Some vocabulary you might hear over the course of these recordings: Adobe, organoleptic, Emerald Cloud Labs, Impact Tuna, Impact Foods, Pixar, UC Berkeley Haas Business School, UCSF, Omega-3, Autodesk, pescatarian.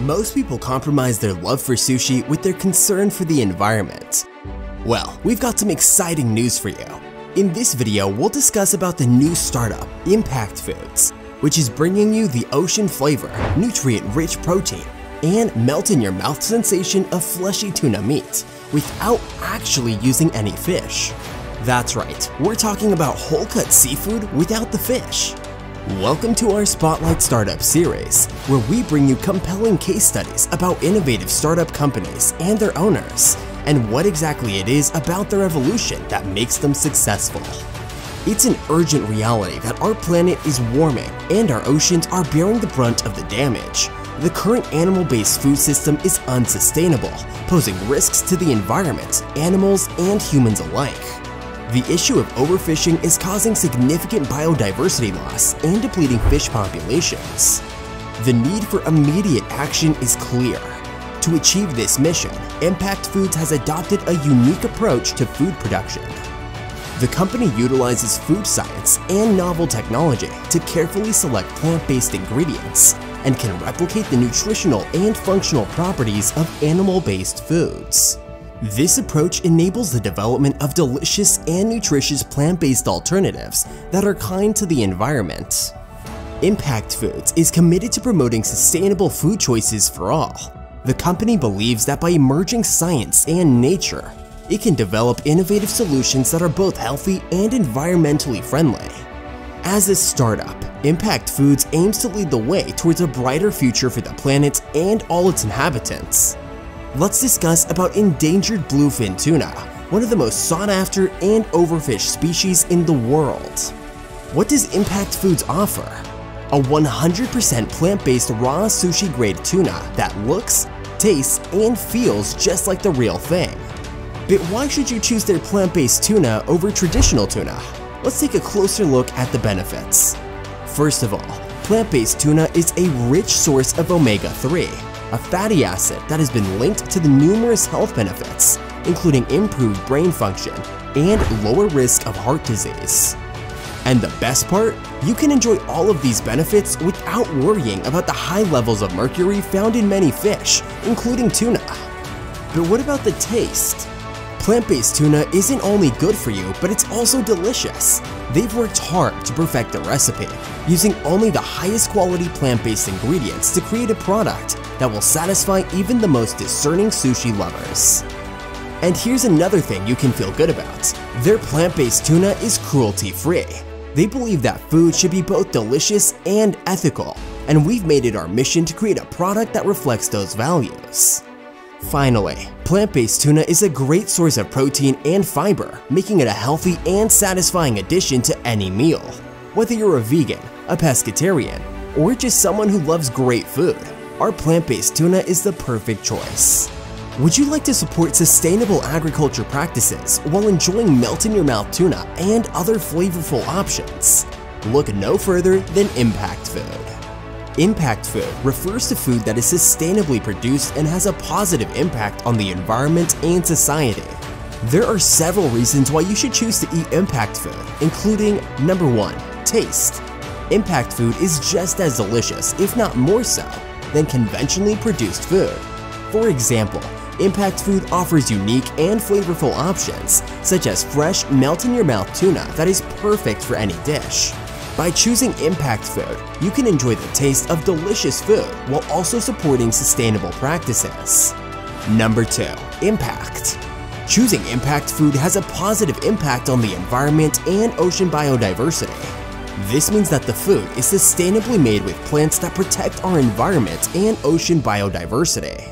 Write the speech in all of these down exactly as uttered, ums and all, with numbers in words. Most people compromise their love for sushi with their concern for the environment. Well, we've got some exciting news for you. In this video, we'll discuss about the new startup, Impact Foods, which is bringing you the ocean flavor, nutrient-rich protein, and melt-in-your-mouth sensation of fleshy tuna meat without actually using any fish. That's right, we're talking about whole-cut seafood without the fish. Welcome to our Spotlight Startup series, where we bring you compelling case studies about innovative startup companies and their owners, and what exactly it is about their evolution that makes them successful. It's an urgent reality that our planet is warming and our oceans are bearing the brunt of the damage. The current animal-based food system is unsustainable, posing risks to the environment, animals, and humans alike. The issue of overfishing is causing significant biodiversity loss and depleting fish populations. The need for immediate action is clear. To achieve this mission, Impact Foods has adopted a unique approach to food production. The company utilizes food science and novel technology to carefully select plant-based ingredients and can replicate the nutritional and functional properties of animal-based foods. This approach enables the development of delicious and nutritious plant-based alternatives that are kind to the environment. Impact Foods is committed to promoting sustainable food choices for all. The company believes that by merging science and nature, it can develop innovative solutions that are both healthy and environmentally friendly. As a startup, Impact Foods aims to lead the way towards a brighter future for the planet and all its inhabitants. Let's discuss about endangered bluefin tuna, one of the most sought-after and overfished species in the world. What does Impact Foods offer? A one hundred percent plant-based raw sushi-grade tuna that looks, tastes, and feels just like the real thing. But why should you choose their plant-based tuna over traditional tuna? Let's take a closer look at the benefits. First of all, plant-based tuna is a rich source of omega three, a fatty acid that has been linked to the numerous health benefits, including improved brain function and lower risk of heart disease. And the best part? You can enjoy all of these benefits without worrying about the high levels of mercury found in many fish, including tuna. But what about the taste? Plant-based tuna isn't only good for you, but it's also delicious. They've worked hard to perfect the recipe, using only the highest quality plant-based ingredients to create a product that will satisfy even the most discerning sushi lovers. And here's another thing you can feel good about. Their plant-based tuna is cruelty-free. They believe that food should be both delicious and ethical, and we've made it our mission to create a product that reflects those values. Finally, plant-based tuna is a great source of protein and fiber, making it a healthy and satisfying addition to any meal. Whether you're a vegan, a pescatarian, or just someone who loves great food, our plant-based tuna is the perfect choice. Would you like to support sustainable agriculture practices while enjoying melt-in-your-mouth tuna and other flavorful options? Look no further than Impact Food. Impact food refers to food that is sustainably produced and has a positive impact on the environment and society. There are several reasons why you should choose to eat Impact food, including number one, taste. Impact food is just as delicious, if not more so, than conventionally produced food. For example, Impact Food offers unique and flavorful options, such as fresh, melt-in-your-mouth tuna that is perfect for any dish. By choosing Impact Food, you can enjoy the taste of delicious food while also supporting sustainable practices. Number two, Impact. Choosing Impact Food has a positive impact on the environment and ocean biodiversity. This means that the food is sustainably made with plants that protect our environment and ocean biodiversity.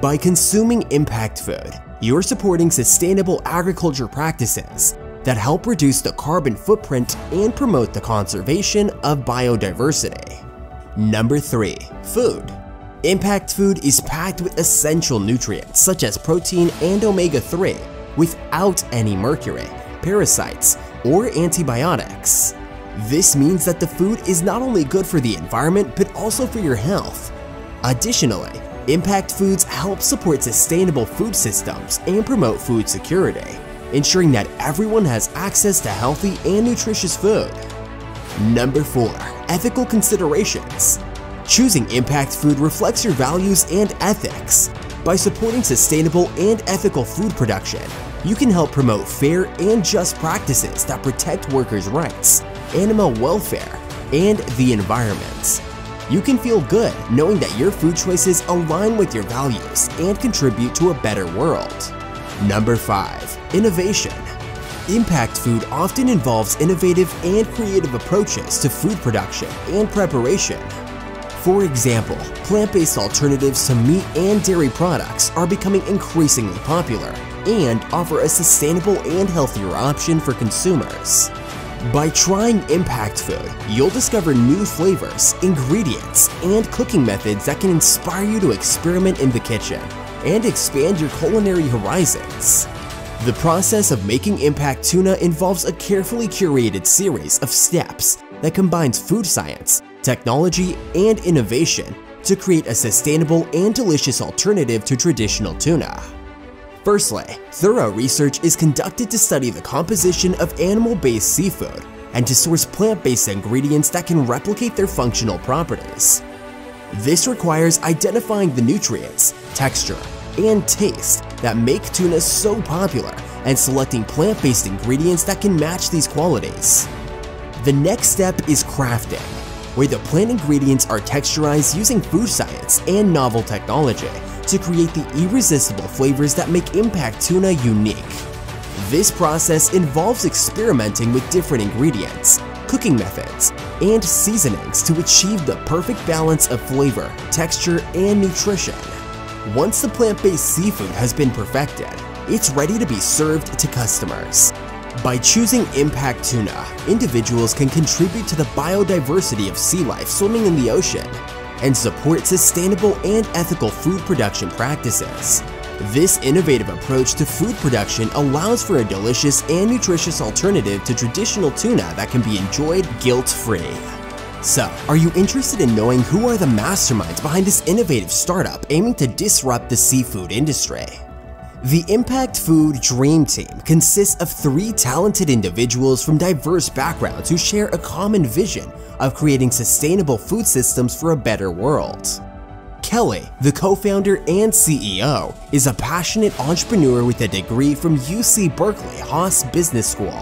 By consuming Impact Food, you're supporting sustainable agriculture practices that help reduce the carbon footprint and promote the conservation of biodiversity. Number three, food. Impact Food is packed with essential nutrients such as protein and omega three without any mercury, parasites, or antibiotics. This means that the food is not only good for the environment but also for your health. Additionally, Impact Foods help support sustainable food systems and promote food security, ensuring that everyone has access to healthy and nutritious food. Number four, ethical considerations. Choosing Impact Food reflects your values and ethics. By supporting sustainable and ethical food production, you can help promote fair and just practices that protect workers' rights, animal welfare, and the environment. You can feel good knowing that your food choices align with your values and contribute to a better world. Number five, innovation. Impact food often involves innovative and creative approaches to food production and preparation. For example, plant-based alternatives to meat and dairy products are becoming increasingly popular and offer a sustainable and healthier option for consumers. By trying Impact Food, you'll discover new flavors, ingredients, and cooking methods that can inspire you to experiment in the kitchen and expand your culinary horizons. The process of making Impact Tuna involves a carefully curated series of steps that combines food science, technology, and innovation to create a sustainable and delicious alternative to traditional tuna. Firstly, thorough research is conducted to study the composition of animal-based seafood and to source plant-based ingredients that can replicate their functional properties. This requires identifying the nutrients, texture, and taste that make tuna so popular and selecting plant-based ingredients that can match these qualities. The next step is crafting, where the plant ingredients are texturized using food science and novel technology to create the irresistible flavors that make Impact Tuna unique. This process involves experimenting with different ingredients, cooking methods, and seasonings to achieve the perfect balance of flavor, texture, and nutrition. Once the plant-based seafood has been perfected, it's ready to be served to customers. By choosing Impact Tuna, individuals can contribute to the biodiversity of sea life swimming in the ocean and support sustainable and ethical food production practices. This innovative approach to food production allows for a delicious and nutritious alternative to traditional tuna that can be enjoyed guilt-free. So, are you interested in knowing who are the masterminds behind this innovative startup aiming to disrupt the seafood industry? The Impact Food Dream Team consists of three talented individuals from diverse backgrounds who share a common vision of creating sustainable food systems for a better world. Kelly, the co-founder and C E O, is a passionate entrepreneur with a degree from U C Berkeley Haas Business School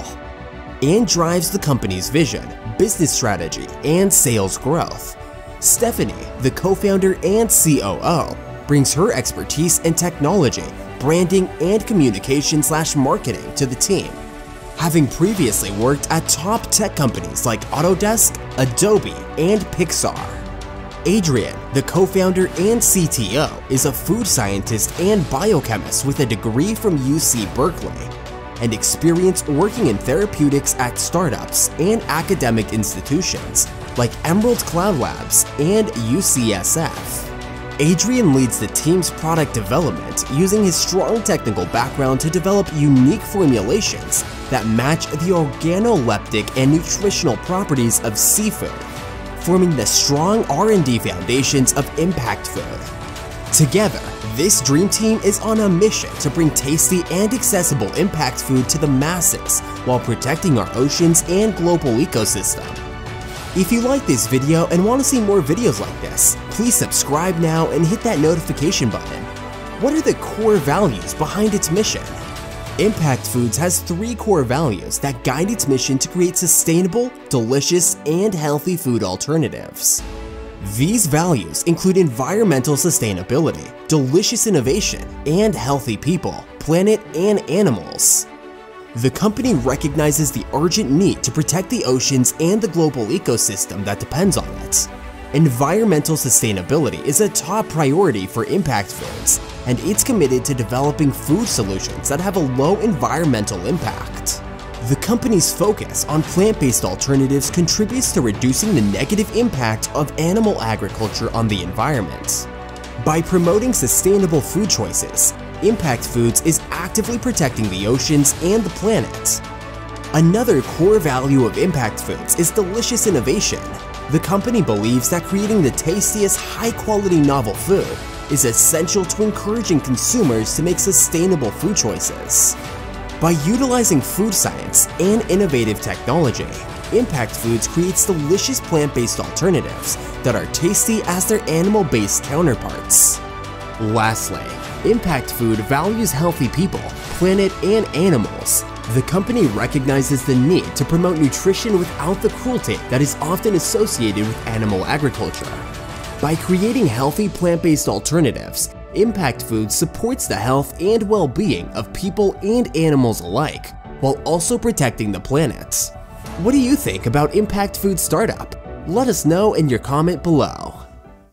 and drives the company's vision, business strategy, and sales growth. Stephanie, the co-founder and C O O, brings her expertise in technology, branding, and communication slash marketing to the team, having previously worked at top tech companies like Autodesk, Adobe, and Pixar. Adrian, the co-founder and C T O, is a food scientist and biochemist with a degree from U C Berkeley and experience working in therapeutics at startups and academic institutions like Emerald Cloud Labs and U C S F. Adrian leads the team's product development using his strong technical background to develop unique formulations that match the organoleptic and nutritional properties of seafood, forming the strong R and D foundations of Impact Food. Together, this dream team is on a mission to bring tasty and accessible Impact Food to the masses while protecting our oceans and global ecosystem. If you like this video and want to see more videos like this, please subscribe now and hit that notification button. What are the core values behind its mission? Impact Foods has three core values that guide its mission to create sustainable, delicious, and healthy food alternatives. These values include environmental sustainability, delicious innovation, and healthy people, planet, and animals. The company recognizes the urgent need to protect the oceans and the global ecosystem that depends on it. Environmental sustainability is a top priority for Impact Foods, and it's committed to developing food solutions that have a low environmental impact. The company's focus on plant-based alternatives contributes to reducing the negative impact of animal agriculture on the environment. By promoting sustainable food choices, Impact Foods is actively protecting the oceans and the planet. Another core value of Impact Foods is delicious innovation. The company believes that creating the tastiest, high-quality novel food is essential to encouraging consumers to make sustainable food choices. By utilizing food science and innovative technology, Impact Foods creates delicious plant-based alternatives that are tasty as their animal-based counterparts. Lastly, Impact Food values healthy people, planet, and animals. The company recognizes the need to promote nutrition without the cruelty that is often associated with animal agriculture. By creating healthy plant-based alternatives, Impact Foods supports the health and well-being of people and animals alike, while also protecting the planet. What do you think about Impact Food Startup? Let us know in your comment below.